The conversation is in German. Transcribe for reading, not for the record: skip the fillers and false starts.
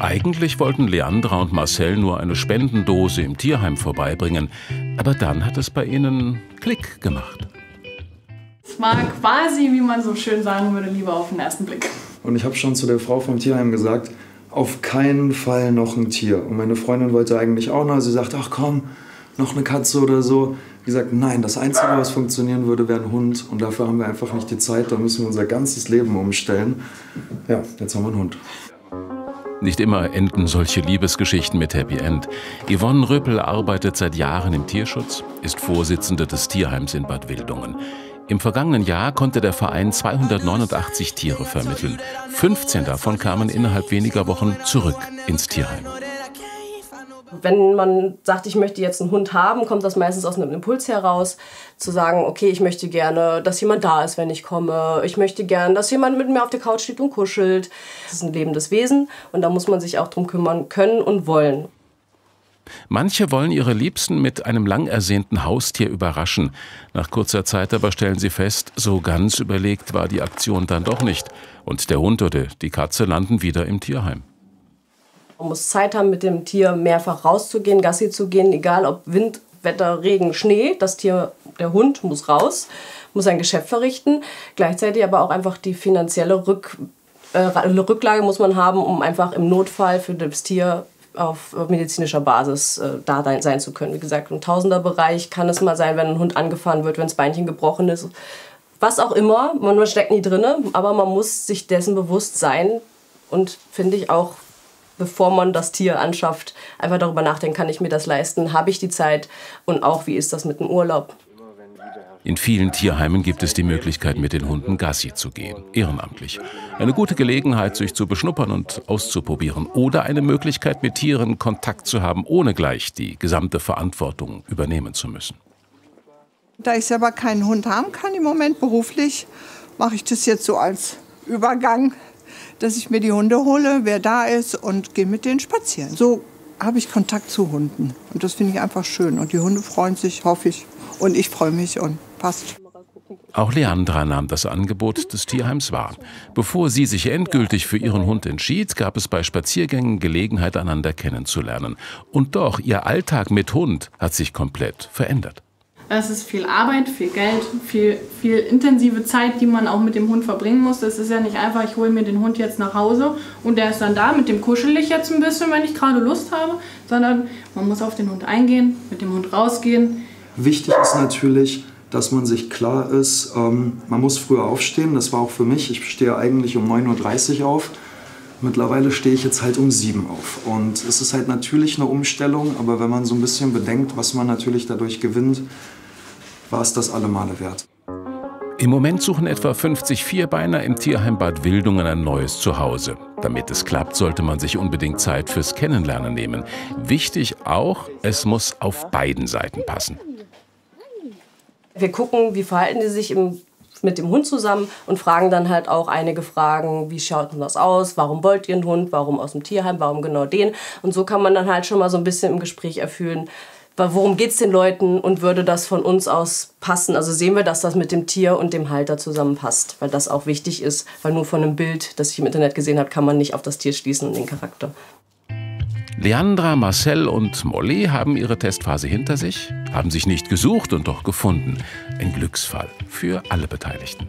Eigentlich wollten Leandra und Marcel nur eine Spendendose im Tierheim vorbeibringen, aber dann hat es bei ihnen Klick gemacht. Es war quasi, wie man so schön sagen würde, Liebe auf den ersten Blick. Und ich habe schon zu der Frau vom Tierheim gesagt, auf keinen Fall noch ein Tier. Und meine Freundin wollte eigentlich auch noch, sie sagt, ach komm, noch eine Katze oder so. Wie gesagt, nein, das Einzige, was funktionieren würde, wäre ein Hund. Und dafür haben wir einfach nicht die Zeit, da müssen wir unser ganzes Leben umstellen. Ja, jetzt haben wir einen Hund. Nicht immer enden solche Liebesgeschichten mit Happy End. Yvonne Röppel arbeitet seit Jahren im Tierschutz, ist Vorsitzende des Tierheims in Bad Wildungen. Im vergangenen Jahr konnte der Verein 289 Tiere vermitteln. 15 davon kamen innerhalb weniger Wochen zurück ins Tierheim. Wenn man sagt, ich möchte jetzt einen Hund haben, kommt das meistens aus einem Impuls heraus, zu sagen, okay, ich möchte gerne, dass jemand da ist, wenn ich komme. Ich möchte gerne, dass jemand mit mir auf der Couch steht und kuschelt. Das ist ein lebendes Wesen und da muss man sich auch drum kümmern können und wollen. Manche wollen ihre Liebsten mit einem lang ersehnten Haustier überraschen. Nach kurzer Zeit aber stellen sie fest, so ganz überlegt war die Aktion dann doch nicht. Und der Hund oder die Katze landen wieder im Tierheim. Man muss Zeit haben, mit dem Tier mehrfach rauszugehen, Gassi zu gehen, egal ob Wind, Wetter, Regen, Schnee. Das Tier, der Hund muss raus, muss sein Geschäft verrichten. Gleichzeitig aber auch einfach die finanzielle Rücklage muss man haben, um einfach im Notfall für das Tier auf medizinischer Basis da sein zu können. Wie gesagt, im Tausenderbereich kann es mal sein, wenn ein Hund angefahren wird, wenn das Beinchen gebrochen ist. Was auch immer, man steckt nie drin, aber man muss sich dessen bewusst sein und finde ich auch, bevor man das Tier anschafft, einfach darüber nachdenken, kann ich mir das leisten, habe ich die Zeit und auch, wie ist das mit dem Urlaub. In vielen Tierheimen gibt es die Möglichkeit, mit den Hunden Gassi zu gehen, ehrenamtlich. Eine gute Gelegenheit, sich zu beschnuppern und auszuprobieren oder eine Möglichkeit, mit Tieren Kontakt zu haben, ohne gleich die gesamte Verantwortung übernehmen zu müssen. Da ich selber keinen Hund haben kann im Moment beruflich, mache ich das jetzt so als Übergang, dass ich mir die Hunde hole, wer da ist, und gehe mit denen spazieren. So habe ich Kontakt zu Hunden und das finde ich einfach schön. Und die Hunde freuen sich, hoffe ich, und ich freue mich und passt. Auch Leandra nahm das Angebot des Tierheims wahr. Bevor sie sich endgültig für ihren Hund entschied, gab es bei Spaziergängen Gelegenheit, einander kennenzulernen. Und doch, ihr Alltag mit Hund hat sich komplett verändert. Es ist viel Arbeit, viel Geld, viel intensive Zeit, die man auch mit dem Hund verbringen muss. Es ist ja nicht einfach, ich hole mir den Hund jetzt nach Hause und der ist dann da, mit dem kuschel ich jetzt ein bisschen, wenn ich gerade Lust habe. Sondern man muss auf den Hund eingehen, mit dem Hund rausgehen. Wichtig ist natürlich, dass man sich klar ist, man muss früher aufstehen. Das war auch für mich, ich stehe eigentlich um 9:30 Uhr auf. Mittlerweile stehe ich jetzt halt um 7 auf und es ist halt natürlich eine Umstellung, aber wenn man so ein bisschen bedenkt, was man natürlich dadurch gewinnt, war es das alle Male wert. Im Moment suchen etwa 50 Vierbeiner im Tierheim Bad Wildungen ein neues Zuhause. Damit es klappt, sollte man sich unbedingt Zeit fürs Kennenlernen nehmen. Wichtig auch, es muss auf beiden Seiten passen. Wir gucken, wie verhalten die sich mit dem Hund zusammen und fragen dann halt auch einige Fragen, wie schaut denn das aus, warum wollt ihr einen Hund, warum aus dem Tierheim, warum genau den? Und so kann man dann halt schon mal so ein bisschen im Gespräch erfühlen, worum geht's den Leuten und würde das von uns aus passen? Also sehen wir, dass das mit dem Tier und dem Halter zusammenpasst, weil das auch wichtig ist, weil nur von einem Bild, das ich im Internet gesehen habe, kann man nicht auf das Tier schließen und den Charakter. Leandra, Marcel und Molly haben ihre Testphase hinter sich, haben sich nicht gesucht und doch gefunden. Ein Glücksfall für alle Beteiligten.